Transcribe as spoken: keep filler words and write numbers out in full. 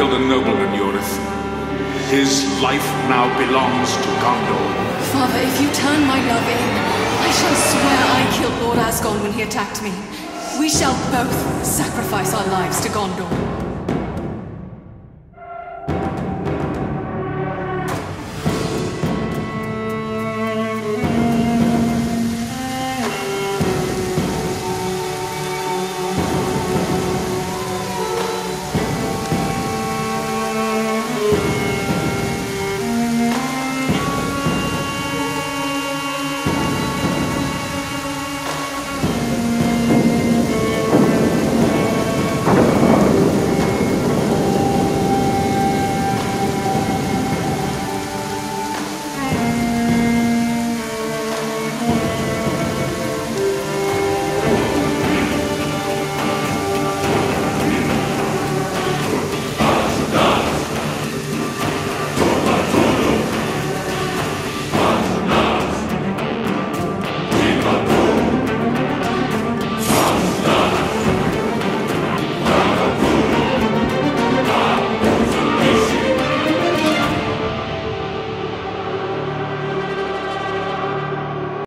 killed a nobleman, Yorith. His life now belongs to Gondor. Father, if you turn my love in, I shall swear I killed Lord Asgard when he attacked me. We shall both sacrifice our lives to Gondor.